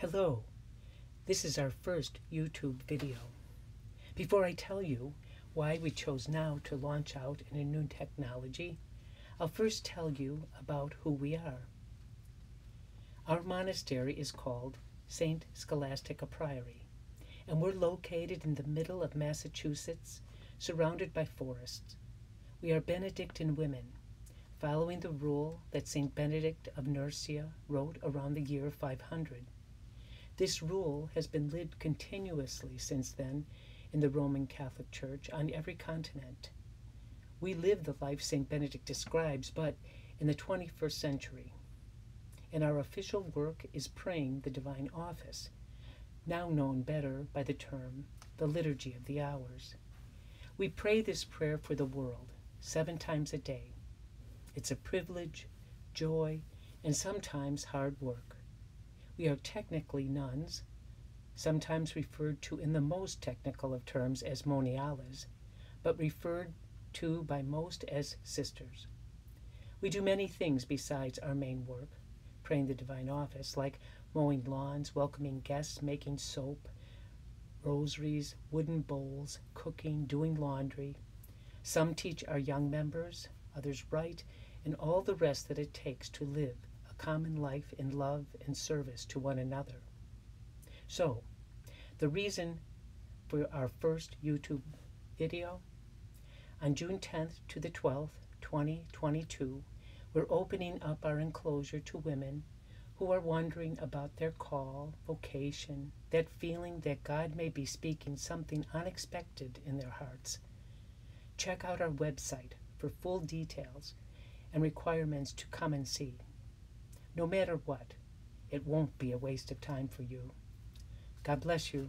Hello, this is our first YouTube video. Before I tell you why we chose now to launch out in a new technology, I'll first tell you about who we are. Our monastery is called St. Scholastica Priory, and we're located in the middle of Massachusetts, surrounded by forests. We are Benedictine women, following the rule that St. Benedict of Nursia wrote around the year 500. This rule has been lived continuously since then in the Roman Catholic Church on every continent. We live the life St. Benedict describes, but in the 21st century. And our official work is praying the Divine Office, now known better by the term, the Liturgy of the Hours. We pray this prayer for the world 7 times a day. It's a privilege, joy, and sometimes hard work. We are technically nuns, sometimes referred to in the most technical of terms as moniales, but referred to by most as sisters. We do many things besides our main work, praying the Divine Office, like mowing lawns, welcoming guests, making soap, rosaries, wooden bowls, cooking, doing laundry. Some teach our young members, others write, and all the rest that it takes to live common life in love and service to one another. So, the reason for our first YouTube video, on June 10th to the 12th, 2022, we're opening up our enclosure to women who are wondering about their call, vocation, that feeling that God may be speaking something unexpected in their hearts. Check out our website for full details and requirements to come and see. No matter what, it won't be a waste of time for you. God bless you.